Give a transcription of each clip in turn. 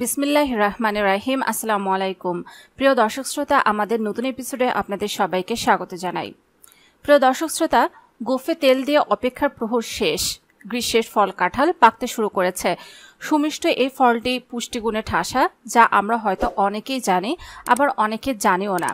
বিসমিল্লাহির রহমানির রহিম। আসসালামু আলাইকুম প্রিয় দর্শক শ্রোতা, আমাদের নতুন এপিসোডে আপনাদের সবাইকে স্বাগত জানাই। প্রিয় দর্শক শ্রোতা, গোফে তেল দিয়ে অপেক্ষার প্রহর শেষ। গ্রীষ্মের ফল কাঁঠাল পাকতে শুরু করেছে। সুমিষ্ট এই ফলটি পুষ্টিগুণে ঠাসা, যা আমরা হয়তো অনেকেই জানি, আবার অনেকে জানিও না।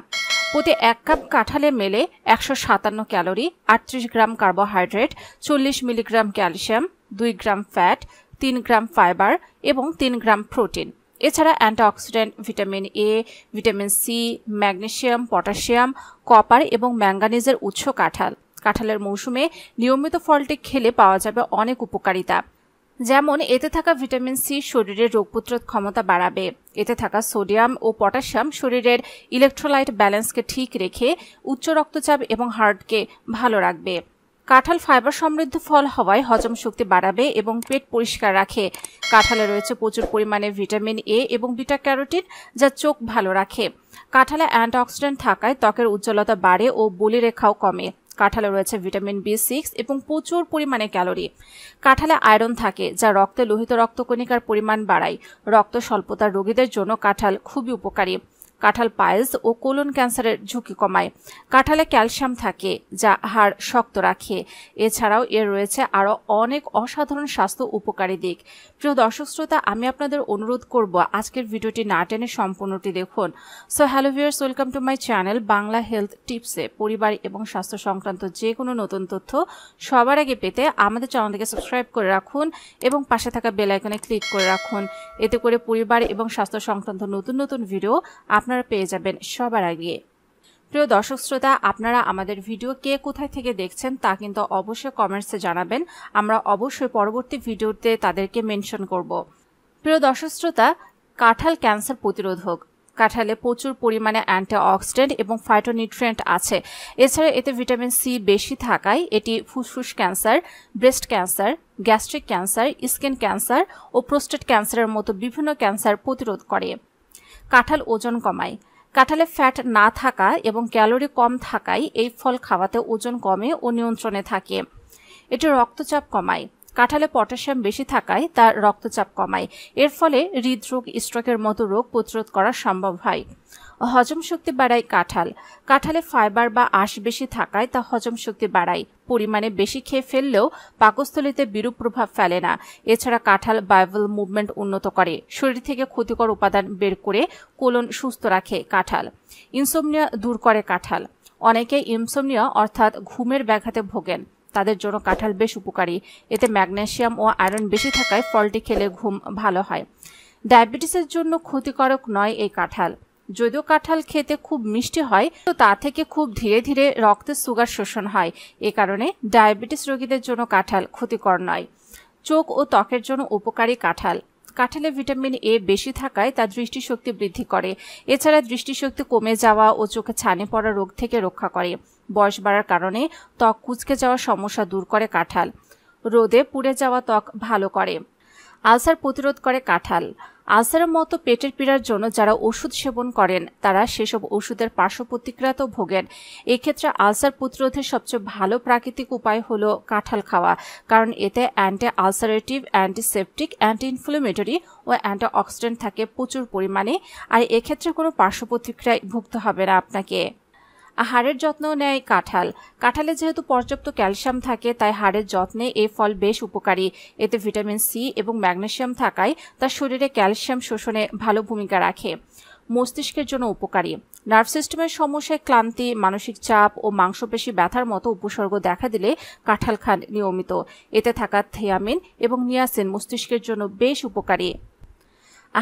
প্রতি 1 কাপ কাঁঠালে মেলে 157 calorie, 38 gram carbohydrate, 40 milligram calcium, 2 gram fat, 3 gram fibre এবং 3 গ্রাম প্রোটিন। এছাড়া antioxidant, vitamin A, vitamin C, magnesium, potassium, copper এবং ম্যাঙ্গানিজের উৎস কাঁঠাল। কাঁঠালের মৌসুমে নিয়মিত ফলটি খেলে পাওয়া যাবে অনেক উপকারিতা, যেমন এতে থাকা ভিটামিন সি শরীরের রোগ প্রতিরোধ ক্ষমতা বাড়াবে। এতে থাকা সোডিয়াম ও পটাশিয়াম শরীরের ইলেকট্রোলাইট ব্যালেন্সকে ঠিক রেখে উচ্চ রক্তচাপ এবং হার্টকে ভালো রাখবে। কাঁঠাল ফাইবার সমৃদ্ধ ফল হওয়ায় হজম শক্তি বাড়াবে এবং পেট পরিষ্কার রাখে। কাঁঠালে রয়েছে প্রচুর পরিমাণে ভিটামিন এ এবং বিটা ক্যারোটিন, যা চোখ ভালো রাখে। কাঁঠালে অ্যান্টিঅক্সিডেন্ট থাকায় ত্বকের উজ্জ্বলতা বাড়ে ও বলিরেখাও কমে। কাঁঠালে রয়েছে ভিটামিন B6 এবং প্রচুর পরিমাণে ক্যালোরি। কাঁঠালে আয়রন থাকে, যা রক্তে লোহিত রক্তকণিকার পরিমাণ বাড়ায়। রক্ত স্বল্পতার রোগীদের জন্য কাঁঠাল খুবই উপকারী। কাঁঠাল পাইলস ও কোলন ক্যান্সারের ঝুঁকি কমায়। কাঁঠালে ক্যালসিয়াম থাকে, যা হাড় শক্ত রাখে। এছাড়াও এর রয়েছে আরও অনেক অসাধারণ স্বাস্থ্য উপকারী দিক। প্রিয় দর্শক শ্রোতা, আমি আপনাদের অনুরোধ করব আজকের ভিডিওটি না টেনে সম্পূর্ণটি দেখুন। So hello viewers, welcome to my channel Bangla health টিপসে। পরিবার এবং স্বাস্থ্য সংক্রান্ত যে কোনো নতুন তথ্য সবার আগে পেতে আমাদের চ্যানেলটিকে সাবস্ক্রাইব করে রাখুন এবং পাশে থাকা বেল আইকনে ক্লিক করে রাখুন। এতে করে পরিবার এবং স্বাস্থ্য সংক্রান্ত নতুন নতুন ভিডিও আপনারা পেয়ে যাবেন সবার আগে। প্রিয় দর্শক শ্রোতা, আপনারা আমাদের ভিডিও কে কোথায় থেকে দেখছেন তা কিন্তু অবশ্যই কমেন্টসে জানাবেন, আমরা অবশ্যই পরবর্তী ভিডিওতে তাদেরকে মেনশন করব। প্রিয় দর্শক শ্রোতা, কাঁঠাল ক্যান্সার প্রতিরোধক। কাঁঠালে প্রচুর পরিমাণে অ্যান্টিঅক্সিডেন্ট এবং ফাইটোনিউট্রিয়েন্ট আছে। এছাড়া এতে ভিটামিন সি বেশি থাকায় এটি ফুসফুস cancer, breast cancer, gastric cancer, skin cancer ও প্রোস্টেট ক্যান্সারের মতো বিভিন্ন ক্যান্সার প্রতিরোধ করে। কাঁঠাল ওজন কমায়। কাঁঠালে ফ্যাট না থাকা এবং ক্যালোরি কম থাকায় এই ফল খাওয়াতে ওজন কমে ও নিয়ন্ত্রণে থাকে। এটি রক্তচাপ কমায়। কাঁঠালে পটাশিয়াম বেশি থাকায় তার রক্তচাপ কমায়। এর ফলে হৃদরোগ, স্ট্রোকের মতো রোগ প্রতিরোধ করা সম্ভব হয়। হজম শক্তি বাড়ায় কাঁঠাল। কাঁঠালে ফাইবার বা আঁশ বেশি থাকায় তা হজম শক্তি বাড়ায়। পরিমাণে বেশি খেয়ে ফেললেও পাকস্থলীতে বিরূপ প্রভাব ফেলে না। এছাড়া কাঁঠাল বাইভাল মুভমেন্ট উন্নত করে, শরীর থেকে ক্ষতিকর উপাদান বের করে কোলন সুস্থ রাখে। কাঁঠাল ইনসোমনিয়া দূর করে। কাঁঠাল অনেকে ইনসোমনিয়া অর্থাৎ ঘুমের ব্যাঘাতে ভোগেন, তাদের জন্য কাঁঠাল বেশ উপকারী। এতে ম্যাগনেসিয়াম ও আয়রন বেশি থাকায় ফলটি খেলে ঘুম ভালো হয়। ডায়াবেটিসের জন্য ক্ষতিকারক নয় এই কাঁঠাল। যদিও কাঁঠাল খেতে খুব মিষ্টি হয়, তো তা থেকে খুব ধীরে ধীরে রক্তে সুগার শোষণ হয়। এ কারণে ডায়াবেটিস রোগীদের জন্য কাঁঠাল ক্ষতিকর নয়। চোখ ও ত্বকের জন্য উপকারী কাঁঠাল। কাঁঠালে ভিটামিন এ বেশি থাকায় তা দৃষ্টিশক্তি বৃদ্ধি করে। এছাড়া দৃষ্টিশক্তি কমে যাওয়া ও চোখে ছানি পড়া রোগ থেকে রক্ষা করে। বয়স বাড়ার কারণে ত্বক কুঁচকে যাওয়ার সমস্যা দূর করে কাঁঠাল। রোদে পুড়ে যাওয়া ত্বক ভালো করে। আলসার প্রতিরোধ করে কাঁঠাল। আলসারের মতো পেটের পীড়ার জন্য যারা ওষুধ সেবন করেন, তারা সেসব ওষুধের পার্শ্ব প্রতিক্রিয়াতেও ভোগেন। এক্ষেত্রে আলসার প্রতিরোধের সবচেয়ে ভালো প্রাকৃতিক উপায় হলো কাঁঠাল খাওয়া, কারণ এতে anti ulcerative, antiseptic, anti inflammatory ও অ্যান্টিঅক্সিডেন্ট থাকে প্রচুর পরিমাণে। আর এক্ষেত্রে কোনো পার্শ্ব প্রতিক্রিয়ায় ভুগতে হবে না আপনাকে। হাড়ের যত্ন নেয় কাঁঠাল। কাঁঠালে যেহেতু পর্যাপ্ত ক্যালসিয়াম থাকে, তাই হাড়ের যত্নে এই ফল বেশ উপকারী। এতে ভিটামিন সি এবং ম্যাগনেসিয়াম থাকায় তা শরীরে ক্যালসিয়াম শোষণে ভালো ভূমিকা রাখে। মস্তিষ্কের জন্য উপকারী। নার্ভ সিস্টেমের সমস্যায় ক্লান্তি, মানসিক চাপ ও মাংসপেশি ব্যথার মতো উপসর্গ দেখা দিলে কাঁঠাল খান নিয়মিত। এতে থাকা থেয়ামিন এবং নিয়াসিন মস্তিষ্কের জন্য বেশ উপকারী।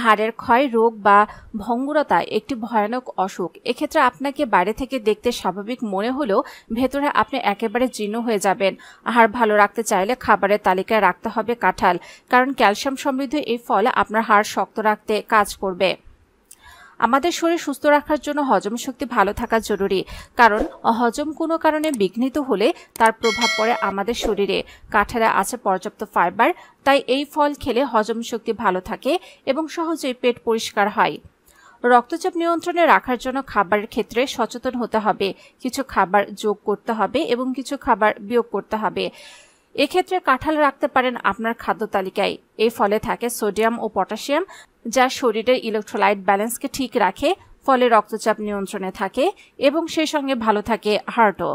হাড়ের ক্ষয় রোগ বা ভঙ্গুরতা একটি ভয়ানক অসুখ। এক্ষেত্রে আপনাকে বাইরে থেকে দেখতে স্বাভাবিক মনে হলেও ভেতরে আপনি একেবারে জীর্ণ হয়ে যাবেন। হাড় ভালো রাখতে চাইলে খাবারের তালিকায় রাখতে হবে কাঁঠাল, কারণ ক্যালসিয়াম সমৃদ্ধ এই ফল আপনার হাড় শক্ত রাখতে কাজ করবে। আমাদের শরীর সুস্থ রাখার জন্য হজম শক্তি ভালো থাকা জরুরি, কারণ হজম কোনো কারণে বিঘ্নিত হলে তার প্রভাব পড়ে আমাদের শরীরে। কাঁঠালে আছে পর্যাপ্ত ফাইবার, তাই এই ফল খেলে হজম শক্তি ভালো থাকে এবং সহজেই পেট পরিষ্কার হয়। রক্তচাপ নিয়ন্ত্রণে রাখার জন্য খাবারের ক্ষেত্রে সচেতন হতে হবে। কিছু খাবার যোগ করতে হবে এবং কিছু খাবার বিয়োগ করতে হবে। এক্ষেত্রে কাঁঠাল রাখতে পারেন আপনার খাদ্য তালিকায়। এই ফলে থাকে সোডিয়াম ও পটাশিয়াম, যা শরীরের ইলেকট্রোলাইট ব্যালেন্সকে ঠিক রাখে, ফলে রক্তচাপ নিয়ন্ত্রণে থাকে এবং সেই সঙ্গে ভালো থাকে হার্টও।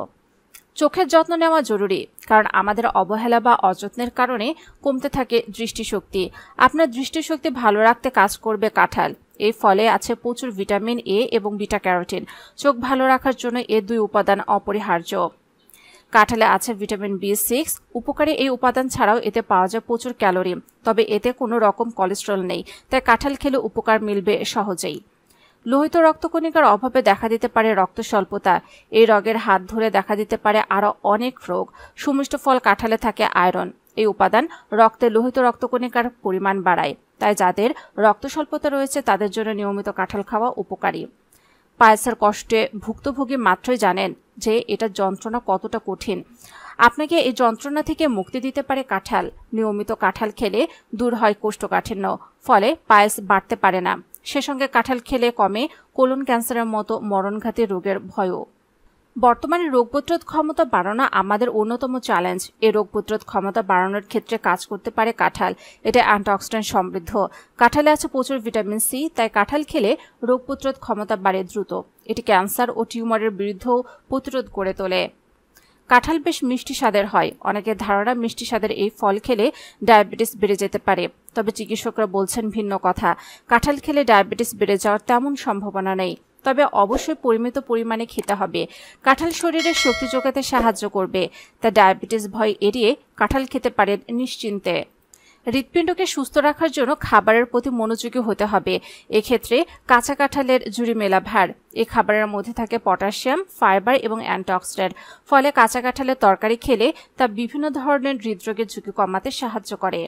চোখের যত্ন নেওয়া জরুরি, কারণ আমাদের অবহেলা বা অযত্নের কারণে কমতে থাকে দৃষ্টিশক্তি। আপনার দৃষ্টিশক্তি ভালো রাখতে কাজ করবে কাঁঠাল। এই ফলে আছে প্রচুর ভিটামিন এ এবং বিটা ক্যারোটিন। চোখ ভালো রাখার জন্য এ দুই উপাদান অপরিহার্য। কাঁঠালে আছে ভিটামিন B6 উপকারী এই উপাদান ছাড়াও এতে পাওয়া যায় প্রচুর ক্যালোরি, তবে এতে কোনো রকম কোলেস্ট্রল নেই, তাই কাঁঠাল খেলে উপকার মিলবে সহজেই। লোহিত রক্তকণিকার অভাবে দেখা দিতে পারে রক্ত স্বল্পতা। এই রোগের হাত ধরে দেখা দিতে পারে আরও অনেক রোগ। সুমিষ্ট ফল কাঁঠালে থাকে আয়রন। এই উপাদান রক্তে লোহিত রক্তকণিকার পরিমাণ বাড়ায়, তাই যাদের রক্ত স্বল্পতা রয়েছে তাদের জন্য নিয়মিত কাঁঠাল খাওয়া উপকারী। পায়েসের কষ্টে ভুক্তভোগী মাত্রই জানেন যে এটা যন্ত্রণা কতটা কঠিন। আপনাকে এই যন্ত্রণা থেকে মুক্তি দিতে পারে কাঁঠাল। নিয়মিত কাঁঠাল খেলে দূর হয় কোষ্ঠকাঠিন্য, ফলে পায়েস বাড়তে পারে না। সে সঙ্গে কাঁঠাল খেলে কমে কোলন ক্যান্সারের মতো মরণঘাতী রোগের ভয়ও। বর্তমানে রোগ প্রতিরোধ ক্ষমতা বাড়ানো আমাদের অন্যতম চ্যালেঞ্জ। এই রোগ প্রতিরোধ ক্ষমতা বাড়ানোর ক্ষেত্রে কাজ করতে পারে কাঁঠাল। এটা অ্যান্টিঅক্সিডেন্ট সমৃদ্ধ। কাঁঠালে আছে প্রচুর ভিটামিন সি, তাই কাঁঠাল খেলে রোগ প্রতিরোধ ক্ষমতা বাড়ে দ্রুত। এটি ক্যান্সার ও টিউমারের বিরুদ্ধেও প্রতিরোধ করে তোলে। কাঁঠাল বেশ মিষ্টি স্বাদের হয়। অনেকের ধারণা মিষ্টি স্বাদের এই ফল খেলে ডায়াবেটিস বেড়ে যেতে পারে, তবে চিকিৎসকরা বলছেন ভিন্ন কথা। কাঁঠাল খেলে ডায়াবেটিস বেড়ে যাওয়ার তেমন সম্ভাবনা নেই, তবে অবশ্যই পরিমিত পরিমাণে খেতে হবে। কাঁঠাল শরীরের শক্তি যোগাতে সাহায্য করবে, তা ডায়াবেটিস ভয় এড়িয়ে কাঁঠাল খেতে পারেন নিশ্চিন্তে। হৃৎপিণ্ডকে সুস্থ রাখার জন্য খাবারের প্রতি মনোযোগী হতে হবে। এক্ষেত্রে কাঁচা কাঁঠালের ঝুড়ি মেলা ভার। এই খাবারের মধ্যে থাকে পটাশিয়াম, ফাইবার এবং অ্যান্টিঅক্সিডেন্ট, ফলে কাঁচা কাঁঠালের তরকারি খেলে তা বিভিন্ন ধরনের হৃদরোগের ঝুঁকি কমাতে সাহায্য করে।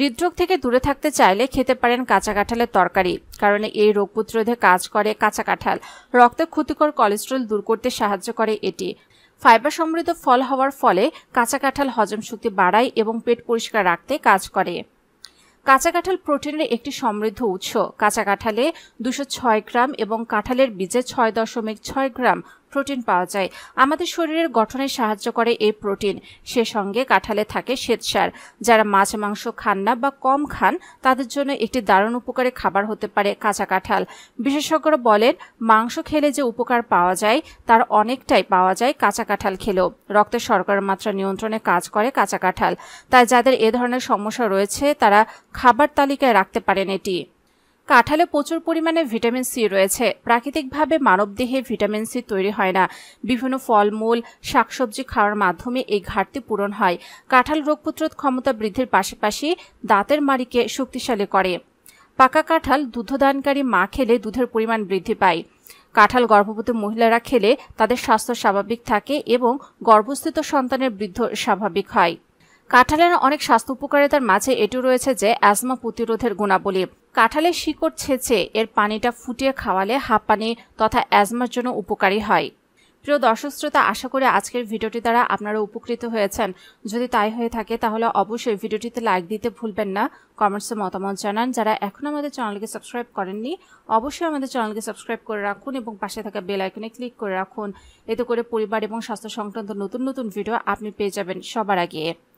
হৃদরোগ থেকে দূরে থাকতে চাইলে খেতে পারেন কাঁচা কাঁঠালের তরকারি, কারণ এই রোগ প্রতিরোধে কাজ করে কাঁচা কাঁঠাল। রক্তের ক্ষতিকর কোলেস্ট্রল দূর করতে সাহায্য করে এটি। ফাইবার সমৃদ্ধ ফল হওয়ার ফলে কাঁচা কাঁঠাল হজম শক্তি বাড়ায় এবং পেট পরিষ্কার রাখতে কাজ করে। কাঁচা কাঁঠাল প্রোটিনের একটি সমৃদ্ধ উৎস। কাঁচা কাঁঠালে 206 গ্রাম এবং কাঁঠালের বীজে 6.6 গ্রাম প্রোটিন পাওয়া যায়। আমাদের শরীরের গঠনে সাহায্য করে এই প্রোটিন। সে সঙ্গে কাঁঠালে থাকে শ্বেতসার। যারা মাছ মাংস খান না বা কম খান তাদের জন্য একটি দারুণ উপকারী খাবার হতে পারে কাঁচা কাঁঠাল। বিশেষজ্ঞরা বলেন মাংস খেলে যে উপকার পাওয়া যায় তার অনেকটাই পাওয়া যায় কাঁচা কাঁঠাল খেলেও। রক্তে শর্করার মাত্রা নিয়ন্ত্রণে কাজ করে কাঁচা কাঁঠাল, তাই যাদের এ ধরনের সমস্যা রয়েছে তারা খাবার তালিকায় রাখতে পারেন এটি। কাঁঠালে প্রচুর পরিমাণে ভিটামিন সি রয়েছে। প্রাকৃতিকভাবে মানবদেহে ভিটামিন সি তৈরি হয় না। বিভিন্ন ফলমূল, শাকসবজি খাওয়ার মাধ্যমে এই ঘাটতি পূরণ হয়। কাঁঠাল রোগ প্রতিরোধ ক্ষমতা বৃদ্ধির পাশাপাশি দাঁতের মাড়িকে শক্তিশালী করে। পাকা কাঁঠাল দুগ্ধদানকারী মা খেলে দুধের পরিমাণ বৃদ্ধি পায়। কাঁঠাল গর্ভবতী মহিলারা খেলে তাদের স্বাস্থ্য স্বাভাবিক থাকে এবং গর্ভস্থিত সন্তানের বৃদ্ধি স্বাভাবিক হয়। কাঁঠালের অনেক স্বাস্থ্য উপকারিতার মাঝে এটি রয়েছে যে অ্যাজমা প্রতিরোধের গুণাবলী। কাঁঠালের শিকড় ছেঁচে এর পানিটা ফুটিয়ে খাওয়ালে হাঁপানি তথা অ্যাজমার জন্য উপকারী হয়। প্রিয় দর্শক শ্রোতা, আশা করি আজকের ভিডিওটি দ্বারা আপনারা উপকৃত হয়েছেন। যদি তাই হয়ে থাকে তাহলে অবশ্যই ভিডিওটিতে লাইক দিতে ভুলবেন না। কমেন্টসে মতামত জানান। যারা এখনও আমাদের চ্যানেলকে সাবস্ক্রাইব করেননি অবশ্যই আমাদের চ্যানেলকে সাবস্ক্রাইব করে রাখুন এবং পাশে থাকা বেল আইকনে ক্লিক করে রাখুন। এতে করে পরিবার এবং স্বাস্থ্য সংক্রান্ত নতুন নতুন ভিডিও আপনি পেয়ে যাবেন সবার আগে।